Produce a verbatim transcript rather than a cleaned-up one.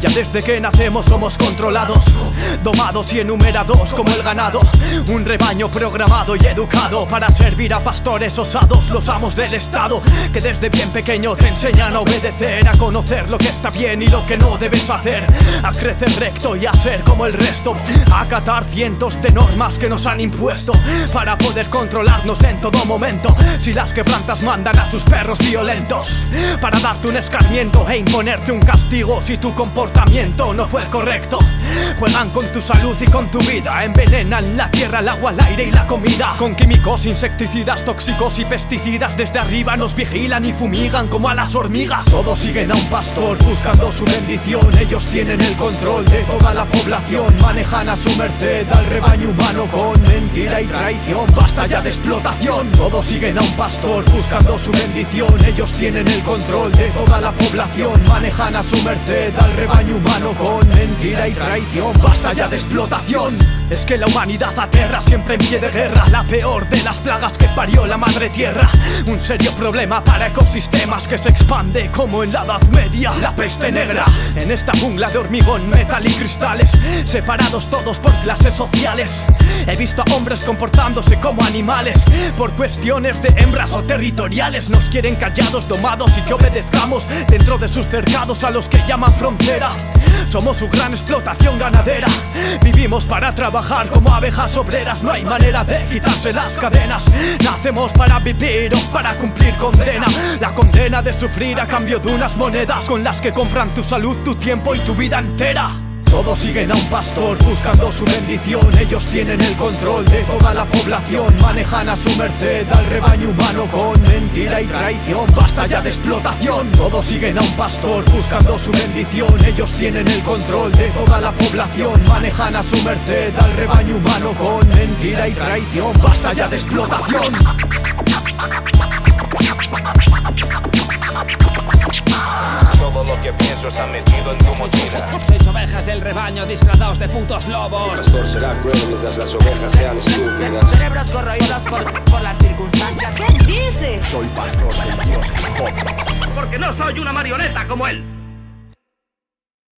Ya desde que nacemos somos controlados, domados y enumerados como el ganado. Un rebaño programado y educado para servir a pastores osados, los amos del Estado, que desde bien pequeño te enseñan a obedecer, a conocer lo que está bien y lo que no debes hacer, a crecer recto y a ser como el resto, a acatar cientos de normas que nos han impuesto para poder controlarnos en todo momento. Si las quebrantas mandan a sus perros violentos para darte un escarmiento e imponerte un castigo si tu comportamiento no fue el correcto. Juegan con tu salud y con tu vida, envenenan la tierra, el agua, el aire y la comida. Con químicos, insecticidas, tóxicos y pesticidas desde arriba nos vigilan y fumigan como a las hormigas. Todos siguen a un pastor buscando su bendición, ellos tienen el control de toda la población, manejan a su merced al rebaño humano con mentira y traición. Basta ya de explotación. Todos siguen a un pastor buscando su bendición, ellos tienen el control de toda la población, manejan a su merced al rebaño humano con mentira y traición. Basta ya de explotación. Es que la humanidad aterra, siempre en pie de guerra, la peor de las plagas que parió la madre tierra. Un serio problema para ecosistemas que se expande como en la Edad Media, la peste negra. En esta jungla de hormigón, metal y cristales, separados todos por clases sociales, he visto a hombres comportándose como animales por cuestiones de hembras o territoriales. Nos quieren callados, domados y que obedezcamos dentro de sus cercados a los que llaman frontera. Somos su gran explotación ganadera, vivimos para trabajar como abejas obreras, no hay manera de quitarse las cadenas. Nacemos para vivir o para cumplir condena, la condena de sufrir a cambio de unas monedas con las que compran tu salud, tu tiempo y tu vida entera. Todos siguen a un pastor buscando su bendición, ellos tienen el control de toda la población, manejan a su merced al rebaño humano con mentira y traición. Basta ya de explotación. Todos siguen a un pastor buscando su bendición, ellos tienen el control de toda la población, manejan a su merced al rebaño humano con mentira y traición. Basta ya de explotación. Todo lo que pienso está metido en tu mochila. Seis ovejas del rebaño disfrazados de putos lobos. El pastor será cruel mientras las ovejas sean estúpidas. Cerebros corroídos por, por las circunstancias. ¿Qué dices? Soy pastor del Dios. Porque no soy una marioneta como él.